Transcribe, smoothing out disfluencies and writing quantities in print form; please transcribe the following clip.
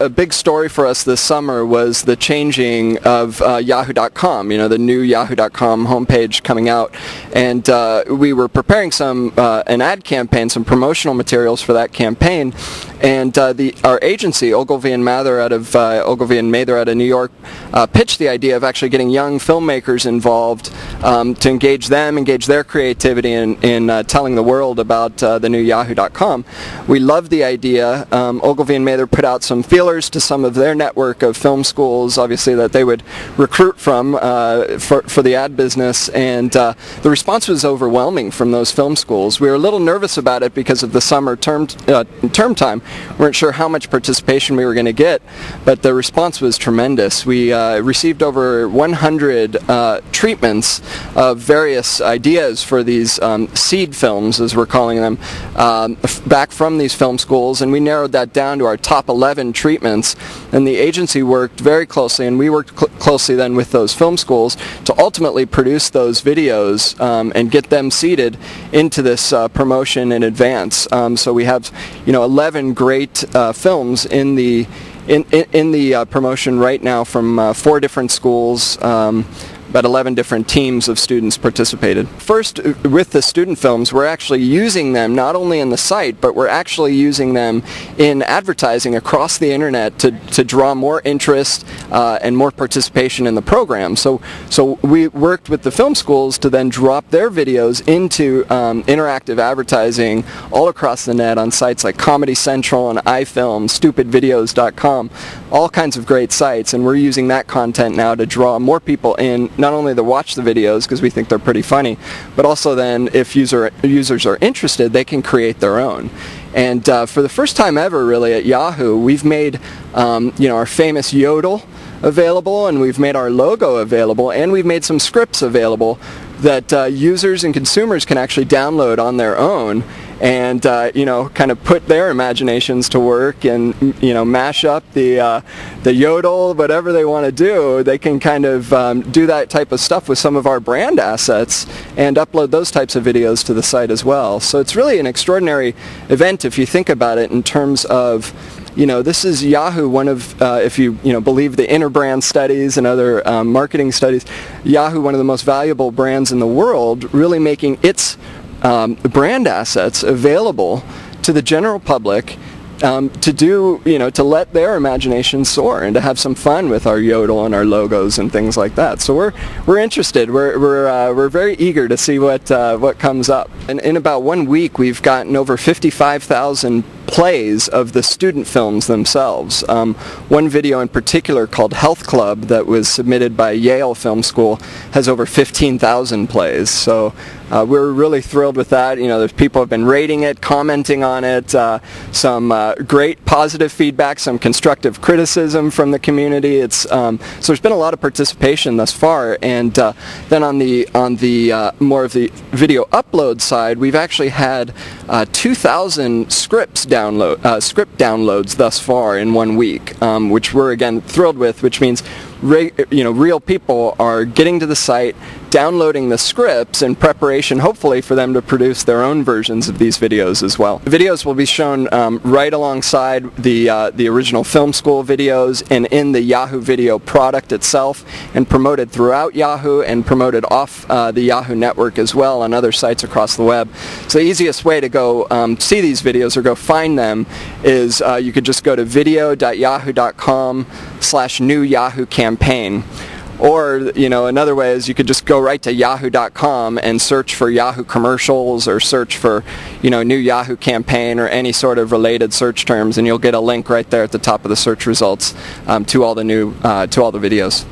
A big story for us this summer was the changing of Yahoo.com, you know, the new Yahoo.com homepage coming out, and we were preparing an ad campaign, some promotional materials for that campaign, and our agency, Ogilvy and Mather out of New York, pitched the idea of actually getting young filmmakers involved to engage their creativity in telling the world about the new Yahoo.com. We loved the idea. Ogilvy and Mather put out some feelers to some of their network of film schools, obviously, that they would recruit from for the ad business, and the response was overwhelming from those film schools. We were a little nervous about it because of the summer term time. We weren't sure how much participation we were going to get, but the response was tremendous. We received over 100 treatments of various ideas for these seed films, as we're calling them, back from these film schools, and we narrowed that down to our top 11 treatments, and the agency worked very closely, and we worked closely then with those film schools to ultimately produce those videos and get them seeded into this promotion in advance. So we have, you know, 11 great films in the promotion right now from 4 different schools. About 11 different teams of students participated. First, with the student films, we're actually using them not only in the site, but we're actually using them in advertising across the internet to draw more interest and more participation in the program. So we worked with the film schools to then drop their videos into interactive advertising all across the net on sites like Comedy Central and iFilm, Stupid Videos.com, all kinds of great sites, and we're using that content now to draw more people in, not only to watch the videos because we think they're pretty funny, but also then if users are interested, they can create their own. And for the first time ever, really, at Yahoo, we've made you know, our famous Yodel available, and we've made our logo available, and we've made some scripts available that users and consumers can actually download on their own and you know, kind of put their imaginations to work, and you know, mash up the Yodel, whatever they want to do. They can kind of do that type of stuff with some of our brand assets and upload those types of videos to the site as well. So it's really an extraordinary event if you think about it in terms of, you know, this is Yahoo, one of, if you know, believe the inner brand studies and other marketing studies, Yahoo, one of the most valuable brands in the world, really making its brand assets available to the general public to do, you know, to let their imagination soar and to have some fun with our Yodel and our logos and things like that. So we're interested. We're very eager to see what comes up. And in about 1 week, we've gotten over 55,000 plays of the student films themselves. One video in particular called Health Club that was submitted by Yale Film School has over 15,000 plays. So we're really thrilled with that. You know, there's people have been rating it, commenting on it, some great positive feedback, some constructive criticism from the community. It's so there's been a lot of participation thus far. And then on the more of the video upload side, we've actually had 2,000 scripts script downloads thus far in 1 week, which we're again thrilled with, which means you know, real people are getting to the site, downloading the scripts in preparation, hopefully, for them to produce their own versions of these videos as well. The videos will be shown right alongside the original film school videos and in the Yahoo Video product itself, and promoted throughout Yahoo and promoted off the Yahoo network as well on other sites across the web. So the easiest way to go see these videos or go find them is you could just go to video.yahoo.com/new Yahoo campaign. Or, you know, another way is you could just go right to Yahoo.com and search for Yahoo commercials or search for, you know, new Yahoo campaign or any sort of related search terms, and you'll get a link right there at the top of the search results to all the videos.